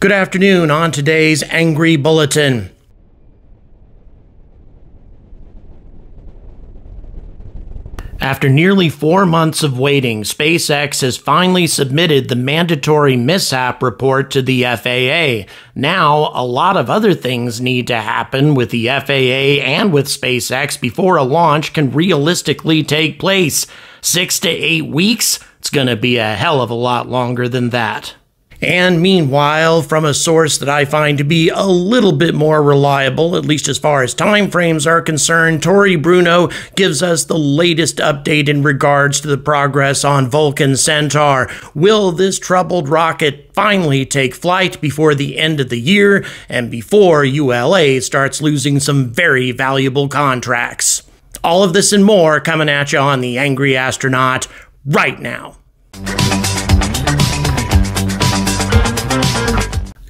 Good afternoon on today's Angry Bulletin. After nearly 4 months of waiting, SpaceX has finally submitted the mandatory mishap report to the FAA. Now, a lot of other things need to happen with the FAA and with SpaceX before a launch can realistically take place. 6 to 8 weeks? It's gonna be a hell of a lot longer than that. And meanwhile, from a source that I find to be a little bit more reliable, at least as far as timeframes are concerned, Tory Bruno gives us the latest update in regards to the progress on Vulcan Centaur. Will this troubled rocket finally take flight before the end of the year and before ULA starts losing some very valuable contracts? All of this and more coming at you on The Angry Astronaut right now.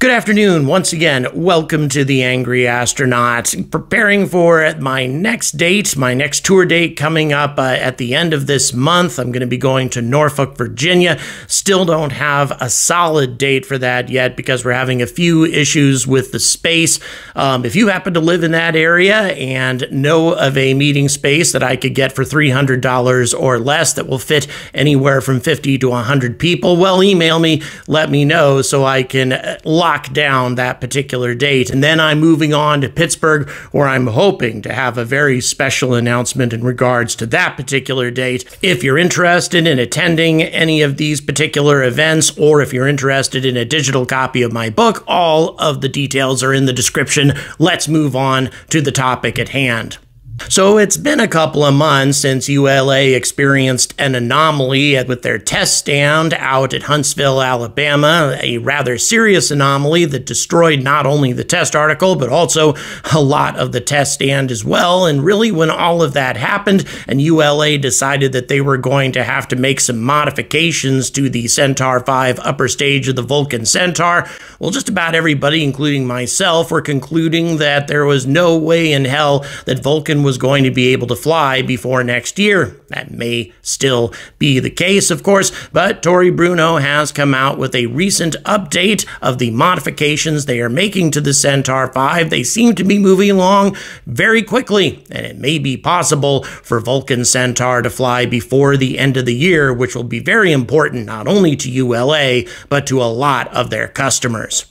Good afternoon. Once again, welcome to The Angry Astronaut. Preparing for my next tour date coming up at the end of this month. I'm going to be going to Norfolk, Virginia. Still don't have a solid date for that yet because we're having a few issues with the space. If you happen to live in that area and know of a meeting space that I could get for $300 or less that will fit anywhere from 50 to 100 people, well, email me, let me know so I can lock down that particular date. And then I'm moving on to Pittsburgh, where I'm hoping to have a very special announcement in regards to that particular date. If you're interested in attending any of these particular events, or if you're interested in a digital copy of my book, all of the details are in the description. Let's move on to the topic at hand. So it's been a couple of months since ULA experienced an anomaly with their test stand out at Huntsville, Alabama, a rather serious anomaly that destroyed not only the test article, but also a lot of the test stand as well. And really, when all of that happened and ULA decided that they were going to have to make some modifications to the Centaur 5 upper stage of the Vulcan Centaur, well, just about everybody, including myself, were concluding that there was no way in hell that Vulcan was going to be able to fly before next year. That may still be the case, of course, but Tory Bruno has come out with a recent update of the modifications they are making to the Centaur 5. They seem to be moving along very quickly, and it may be possible for Vulcan Centaur to fly before the end of the year, which will be very important not only to ULA, but to a lot of their customers.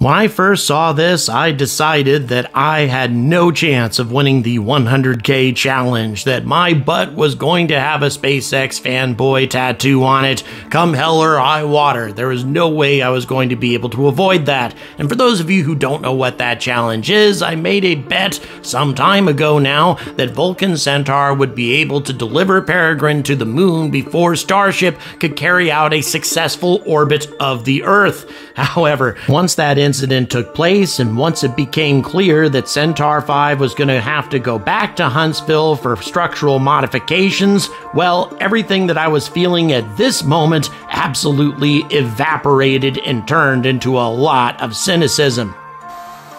When I first saw this, I decided that I had no chance of winning the 100K challenge, that my butt was going to have a SpaceX fanboy tattoo on it. Come hell or high water, there was no way I was going to be able to avoid that. And for those of you who don't know what that challenge is, I made a bet some time ago now that Vulcan Centaur would be able to deliver Peregrine to the moon before Starship could carry out a successful orbit of the Earth. However, once that incident took place, and once it became clear that Centaur 5 was going to have to go back to Huntsville for structural modifications, well, everything that I was feeling at this moment absolutely evaporated and turned into a lot of cynicism.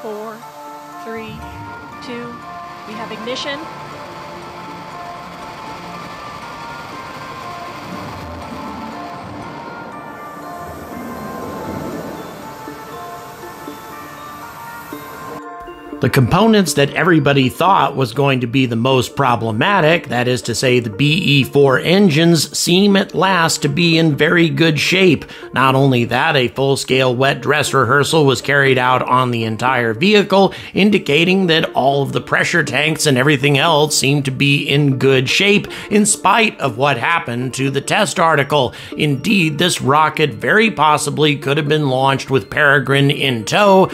4, 3, 2, we have ignition. The components that everybody thought was going to be the most problematic, that is to say the BE-4 engines, seem at last to be in very good shape. Not only that, a full-scale wet dress rehearsal was carried out on the entire vehicle, indicating that all of the pressure tanks and everything else seemed to be in good shape, in spite of what happened to the test article. Indeed, this rocket very possibly could have been launched with Peregrine in tow,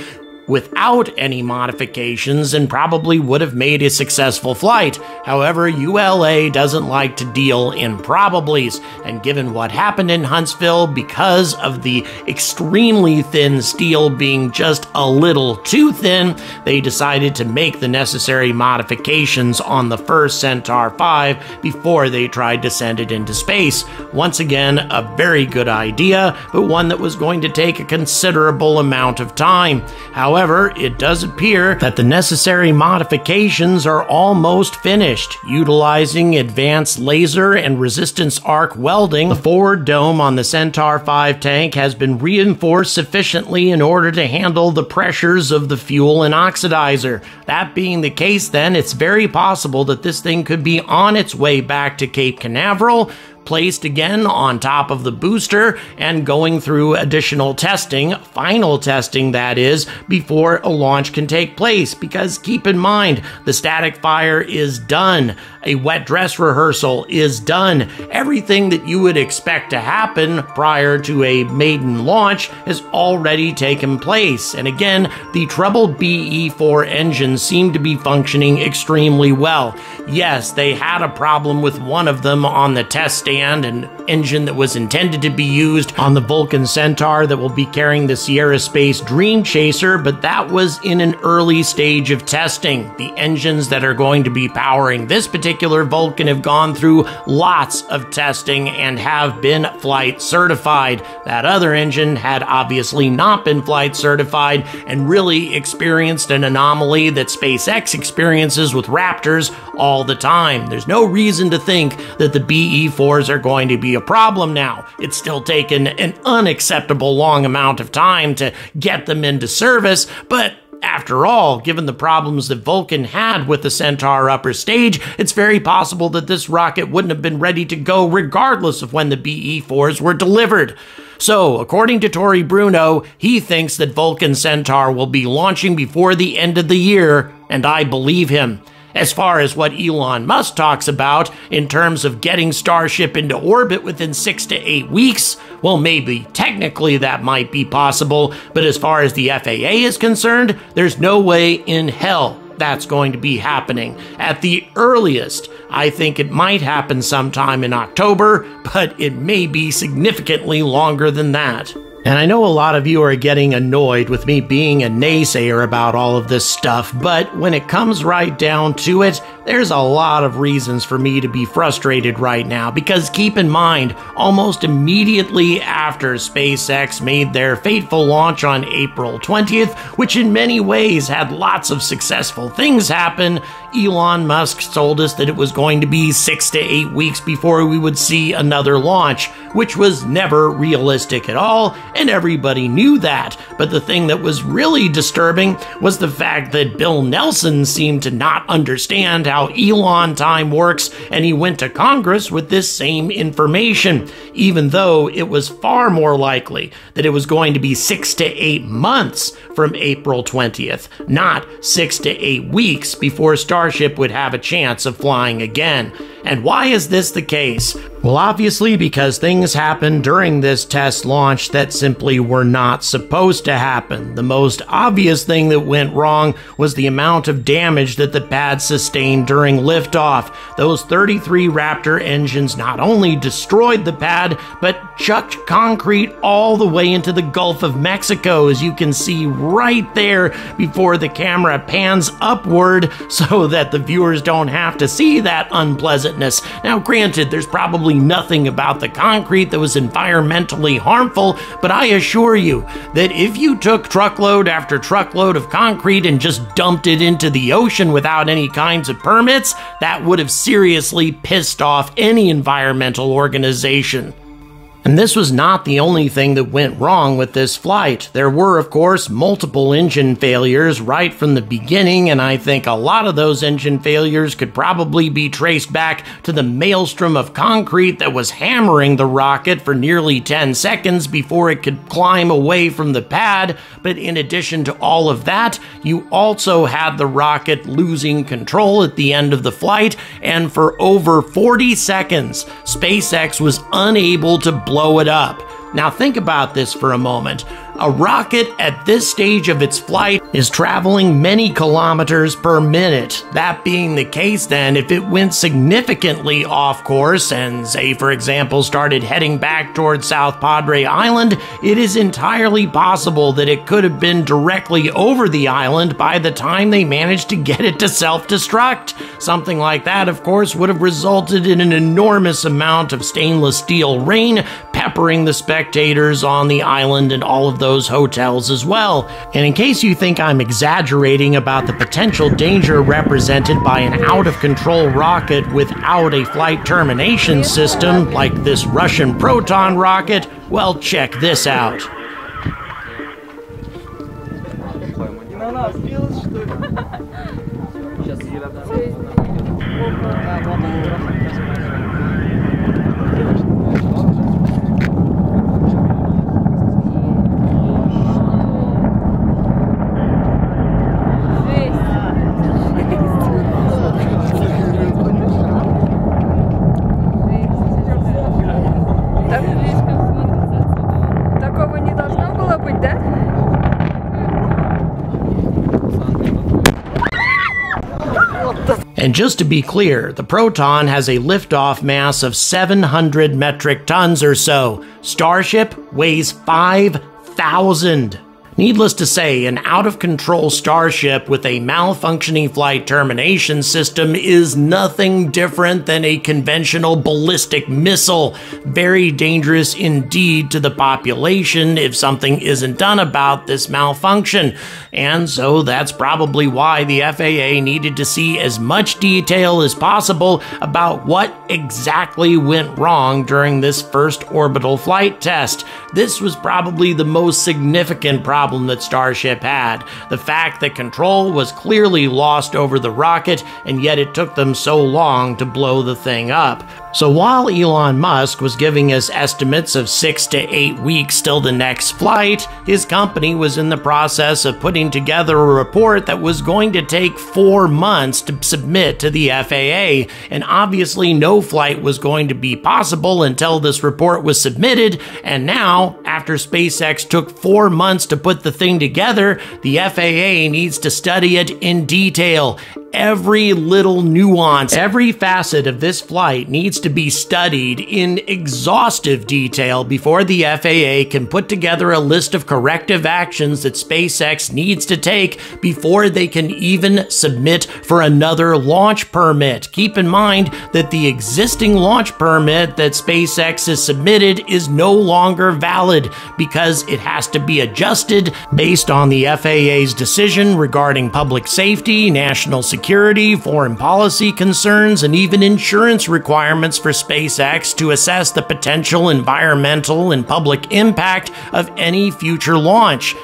without any modifications, and probably would have made a successful flight. However, ULA doesn't like to deal in probablys, and given what happened in Huntsville, because of the extremely thin steel being just a little too thin, they decided to make the necessary modifications on the first Centaur 5 before they tried to send it into space. Once again, a very good idea, but one that was going to take a considerable amount of time. However, However, it does appear that the necessary modifications are almost finished. Utilizing advanced laser and resistance arc welding, the forward dome on the Centaur 5 tank has been reinforced sufficiently in order to handle the pressures of the fuel and oxidizer. That being the case, then, it's very possible that this thing could be on its way back to Cape Canaveral, placed again on top of the booster and going through additional testing, final testing that is, before a launch can take place. Because keep in mind, the static fire is done, a wet dress rehearsal is done, everything that you would expect to happen prior to a maiden launch has already taken place. And again, the troubled BE-4 engines seem to be functioning extremely well. Yes, they had a problem with one of them on the test station, an engine that was intended to be used on the Vulcan Centaur that will be carrying the Sierra Space Dream Chaser, but that was in an early stage of testing. The engines that are going to be powering this particular Vulcan have gone through lots of testing and have been flight certified. That other engine had obviously not been flight certified and really experienced an anomaly that SpaceX experiences with Raptors all the time. There's no reason to think that the BE-4 are going to be a problem now. It's still taken an unacceptable long amount of time to get them into service, but after all, given the problems that Vulcan had with the Centaur upper stage, it's very possible that this rocket wouldn't have been ready to go regardless of when the BE-4s were delivered. So, according to Tory Bruno, he thinks that Vulcan Centaur will be launching before the end of the year, and I believe him. As far as what Elon Musk talks about in terms of getting Starship into orbit within 6 to 8 weeks, well, maybe technically that might be possible, but as far as the FAA is concerned, there's no way in hell that's going to be happening. At the earliest, I think it might happen sometime in October, but it may be significantly longer than that. And I know a lot of you are getting annoyed with me being a naysayer about all of this stuff, but when it comes right down to it, there's a lot of reasons for me to be frustrated right now, because keep in mind, almost immediately after SpaceX made their fateful launch on April 20th, which in many ways had lots of successful things happen, Elon Musk told us that it was going to be 6 to 8 weeks before we would see another launch, which was never realistic at all, and everybody knew that. But the thing that was really disturbing was the fact that Bill Nelson seemed to not understand how Elon time works, and he went to Congress with this same information, even though it was far more likely that it was going to be 6 to 8 months from April 20th, not 6 to 8 weeks before Starship would have a chance of flying again. And why is this the case? Well, obviously because things happened during this test launch that simply were not supposed to happen. The most obvious thing that went wrong was the amount of damage that the pad sustained during liftoff. Those 33 Raptor engines not only destroyed the pad, but chucked concrete all the way into the Gulf of Mexico, as you can see right there before the camera pans upward so that the viewers don't have to see that unpleasantness. Now, granted, there's probably nothing about the concrete that was environmentally harmful, but I assure you that if you took truckload after truckload of concrete and just dumped it into the ocean without any kinds of permits, that would have seriously pissed off any environmental organization. And this was not the only thing that went wrong with this flight. There were, of course, multiple engine failures right from the beginning, and I think a lot of those engine failures could probably be traced back to the maelstrom of concrete that was hammering the rocket for nearly 10 seconds before it could climb away from the pad. But in addition to all of that, you also had the rocket losing control at the end of the flight, and for over 40 seconds, SpaceX was unable to blow it up. Now think about this for a moment. A rocket at this stage of its flight is traveling many kilometers per minute. That being the case, then, if it went significantly off course and, say, for example, started heading back towards South Padre Island, it is entirely possible that it could have been directly over the island by the time they managed to get it to self-destruct. Something like that, of course, would have resulted in an enormous amount of stainless steel rain peppering the spectators on the island and all of the those hotels as well. And in case you think I'm exaggerating about the potential danger represented by an out-of-control rocket without a flight termination system, like this Russian Proton rocket, well, check this out. And just to be clear, the Proton has a liftoff mass of 700 metric tons or so. Starship weighs 5,000. Needless to say, an out-of-control Starship with a malfunctioning flight termination system is nothing different than a conventional ballistic missile. Very dangerous indeed to the population if something isn't done about this malfunction. And so that's probably why the FAA needed to see as much detail as possible about what exactly went wrong during this first orbital flight test. This was probably the most significant problem that Starship had. The fact that control was clearly lost over the rocket, and yet it took them so long to blow the thing up. So while Elon Musk was giving us estimates of 6 to 8 weeks till the next flight, his company was in the process of putting together a report that was going to take 4 months to submit to the FAA, and obviously no flight was going to be possible until this report was submitted, and now, after SpaceX took 4 months to put the thing together, the FAA needs to study it in detail. Every little nuance, every facet of this flight needs to be studied in exhaustive detail before the FAA can put together a list of corrective actions that SpaceX needs to take before they can even submit for another launch permit. Keep in mind that the existing launch permit that SpaceX has submitted is no longer valid because it has to be adjusted based on the FAA's decision regarding public safety, national security, foreign policy concerns, and even insurance requirements for SpaceX to assess the potential environmental and public impact of any future launch.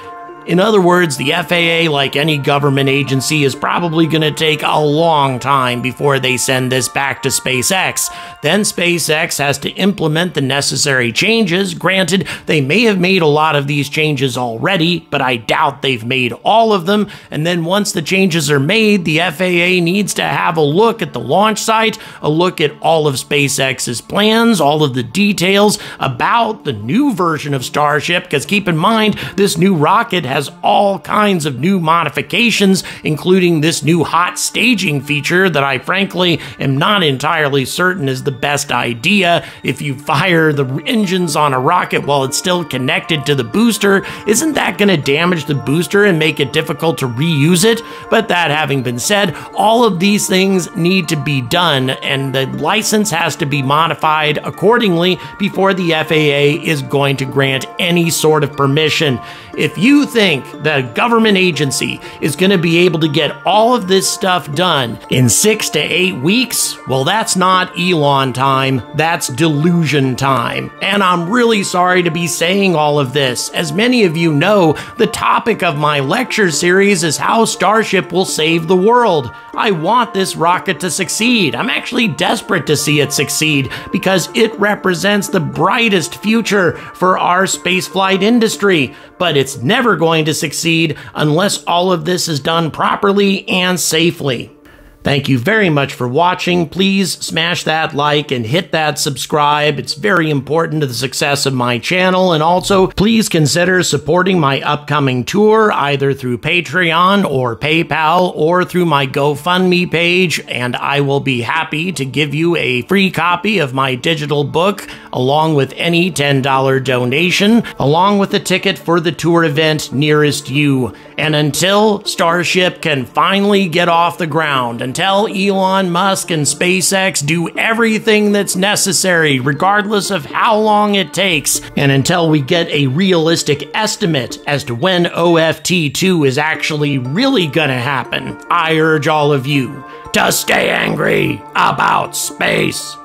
In other words, the FAA, like any government agency, is probably going to take a long time before they send this back to SpaceX. Then SpaceX has to implement the necessary changes. Granted, they may have made a lot of these changes already, but I doubt they've made all of them. And then once the changes are made, the FAA needs to have a look at the launch site, a look at all of SpaceX's plans, all of the details about the new version of Starship, because keep in mind, this new rocket has all kinds of new modifications, including this new hot staging feature that I frankly am not entirely certain is the best idea. If you fire the engines on a rocket while it's still connected to the booster, isn't that going to damage the booster and make it difficult to reuse it? But that having been said, all of these things need to be done, and the license has to be modified accordingly before the FAA is going to grant any sort of permission. If you think that a government agency is going to be able to get all of this stuff done in 6 to 8 weeks, well, that's not Elon time, that's delusion time. And I'm really sorry to be saying all of this. As many of you know, the topic of my lecture series is how Starship will save the world. I want this rocket to succeed. I'm actually desperate to see it succeed because it represents the brightest future for our spaceflight industry. But it's never going to succeed unless all of this is done properly and safely. Thank you very much for watching. Please smash that like and hit that subscribe. It's very important to the success of my channel. And also, please consider supporting my upcoming tour, either through Patreon or PayPal or through my GoFundMe page. And I will be happy to give you a free copy of my digital book, along with any $10 donation, along with a ticket for the tour event nearest you. And until Starship can finally get off the ground, until Elon Musk and SpaceX do everything that's necessary, regardless of how long it takes, and until we get a realistic estimate as to when OFT2 is actually really gonna happen, I urge all of you to stay angry about space.